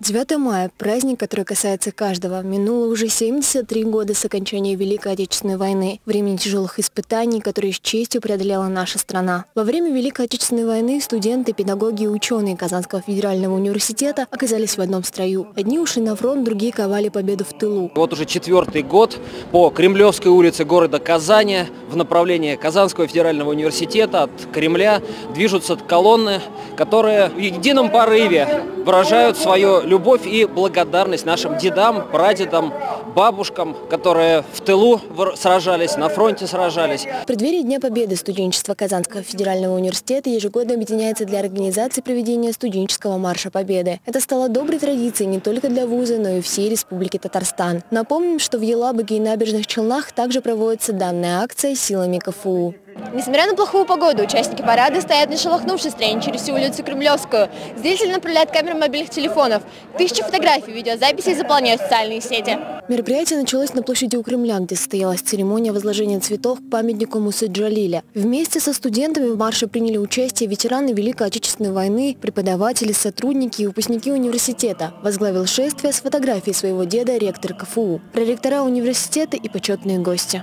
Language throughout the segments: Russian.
9 мая – праздник, который касается каждого. Минуло уже 73 года с окончания Великой Отечественной войны, времени тяжелых испытаний, которые с честью преодолела наша страна. Во время Великой Отечественной войны студенты, педагоги и ученые Казанского федерального университета оказались в одном строю. Одни ушли на фронт, другие ковали победу в тылу. Вот уже четвертый год по Кремлевской улице города Казани в направлении Казанского федерального университета от Кремля движутся колонны, которые в едином порыве выражают свое любовь и благодарность нашим дедам, прадедам, бабушкам, которые в тылу сражались, на фронте сражались. В преддверии Дня Победы студенчество Казанского федерального университета ежегодно объединяется для организации проведения студенческого марша Победы. Это стало доброй традицией не только для вуза, но и всей Республики Татарстан. Напомним, что в Елабуге и Набережных Челнах также проводится данная акция силами КФУ. Несмотря на плохую погоду, участники парада стоят не шелохнувшись строем через всю улицу Кремлевскую. Зрители направляют камеры мобильных телефонов. Тысячи фотографий, видеозаписей заполняют социальные сети. Мероприятие началось на площади у Кремля, где состоялась церемония возложения цветов к памятнику Мусы Джалиля. Вместе со студентами в марше приняли участие ветераны Великой Отечественной войны, преподаватели, сотрудники и выпускники университета. Возглавил шествие с фотографией своего деда ректор КФУ, проректора университета и почетные гости.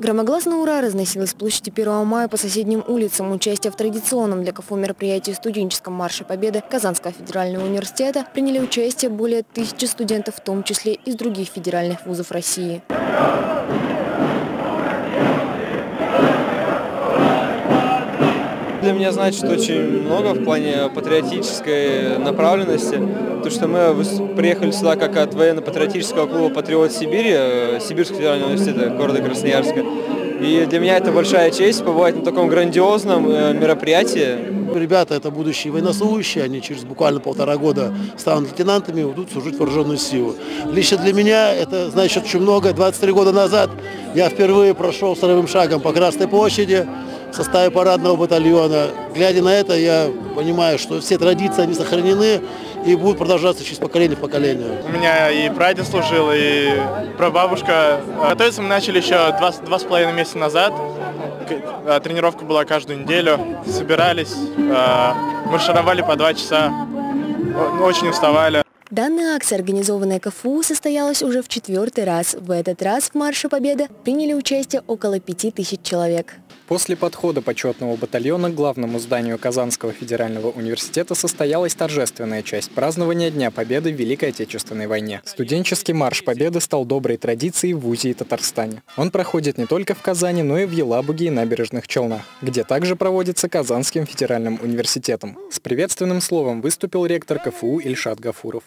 Громогласно «Ура» разносилось с площади 1 мая по соседним улицам. Участие в традиционном для КФУ мероприятии студенческом марше Победы Казанского федерального университета приняли участие более 1000 студентов, в том числе из других федеральных вузов России. Для меня значит очень много в плане патриотической направленности. То, что мы приехали сюда как от военно-патриотического клуба «Патриот Сибири», Сибирского федерального университета города Красноярска. И для меня это большая честь побывать на таком грандиозном мероприятии. Ребята, это будущие военнослужащие, они через буквально 1,5 года станут лейтенантами и будут служить вооруженную силу. Лично для меня это значит очень много. 23 года назад я впервые прошел строевым шагом по Красной площади в составе парадного батальона. Глядя на это, я понимаю, что все традиции, они сохранены и будут продолжаться через поколение в поколение. У меня и прадед служил, и прабабушка. Готовиться мы начали еще 2,5 месяца назад. Тренировка была каждую неделю. Собирались, маршировали по 2 часа, очень уставали. Данная акция, организованная КФУ, состоялась уже в 4-й раз. В этот раз в марше Победы приняли участие около 5000 человек. После подхода почетного батальона к главному зданию Казанского федерального университета состоялась торжественная часть празднования Дня Победы в Великой Отечественной войне. Студенческий марш Победы стал доброй традицией в вузе и Татарстане. Он проходит не только в Казани, но и в Елабуге и Набережных Челнах, где также проводится Казанским федеральным университетом. С приветственным словом выступил ректор КФУ Ильшат Гафуров.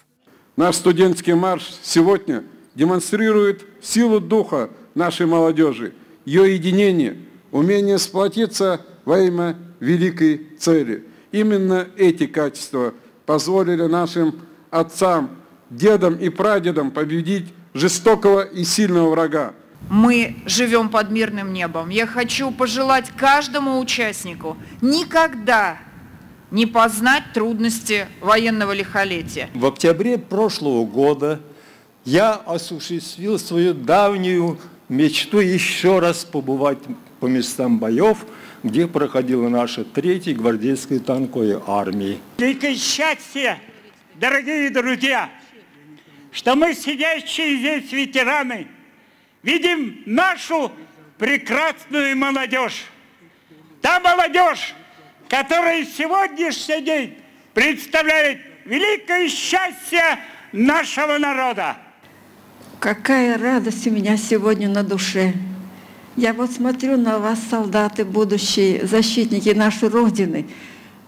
Наш студенческий марш сегодня демонстрирует силу духа нашей молодежи, ее единение, умение сплотиться во имя великой цели. Именно эти качества позволили нашим отцам, дедам и прадедам победить жестокого и сильного врага. Мы живем под мирным небом. Я хочу пожелать каждому участнику никогда не познать трудности военного лихолетия. В октябре прошлого года я осуществил свою давнюю мечту еще раз побывать по местам боев, где проходила наша 3-я гвардейская танковая армия. Великое счастье, дорогие друзья, что мы, сидящие здесь ветераны, видим нашу прекрасную молодежь. Та молодежь, которая сегодняшний день представляет великое счастье нашего народа. Какая радость у меня сегодня на душе. Я вот смотрю на вас, солдаты, будущие защитники нашей Родины.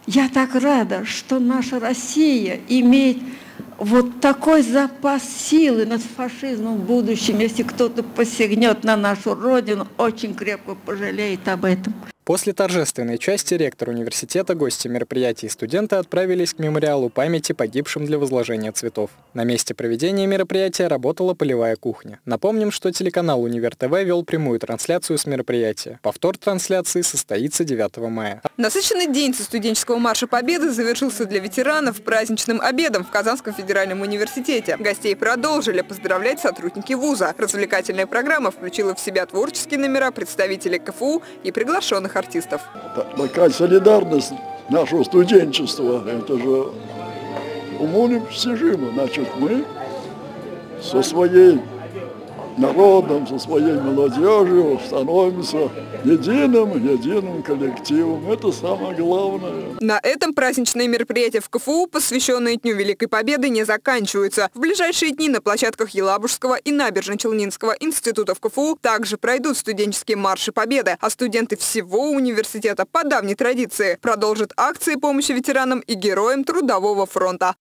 Я так рада, что наша Россия имеет вот такой запас силы над фашизмом в будущем. Если кто-то посягнет на нашу Родину, очень крепко пожалеет об этом. После торжественной части ректор университета, гости мероприятий и студенты отправились к мемориалу памяти погибшим для возложения цветов. На месте проведения мероприятия работала полевая кухня. Напомним, что телеканал «Универ-ТВ» вел прямую трансляцию с мероприятия. Повтор трансляции состоится 9 мая. Насыщенный день со студенческого марша Победы завершился для ветеранов праздничным обедом в Казанском федеральном университете. Гостей продолжили поздравлять сотрудники вуза. Развлекательная программа включила в себя творческие номера представителей КФУ и приглашенных артистов. Такая солидарность нашего студенчества. Это же уму непостижимо. Значит, мы со своей народом, со своей молодежью становимся единым коллективом. Это самое главное. На этом праздничные мероприятия в КФУ, посвященные Дню Великой Победы, не заканчиваются. В ближайшие дни на площадках Елабужского и Набережно-Челнинского институтов КФУ также пройдут студенческие марши Победы, а студенты всего университета по давней традиции продолжат акции помощи ветеранам и героям Трудового фронта.